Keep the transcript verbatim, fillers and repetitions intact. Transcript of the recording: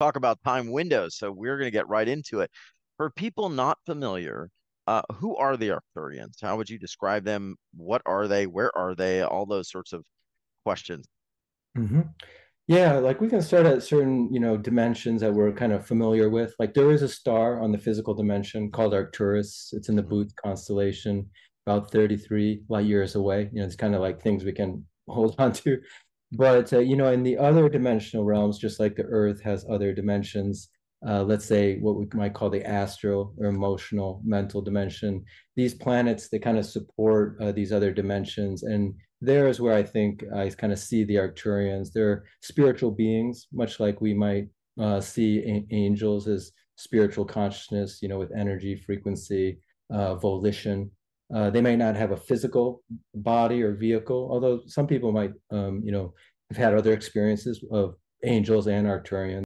talk about time windows, so we're going to get right into it. For people not familiar, uh, who are the Arcturians? How would you describe them? What are they? Where are they? All those sorts of questions. Mm-hmm. Yeah, like we can start at certain, you know, dimensions that we're kind of familiar with. Like there is a star on the physical dimension called Arcturus. It's in the mm-hmm. Booth constellation, about thirty-three light years away. You know, it's kind of like things we can hold on to. But, uh, you know, in the other dimensional realms, just like the Earth has other dimensions, uh, let's say what we might call the astral or emotional mental dimension, these planets, they kind of support uh, these other dimensions. And there is where I think I kind of see the Arcturians. They're spiritual beings, much like we might uh, see a- angels as spiritual consciousness, you know, with energy, frequency, uh, volition. Uh, they may not have a physical body or vehicle, although some people might, um, you know, have had other experiences of angels and Arcturians.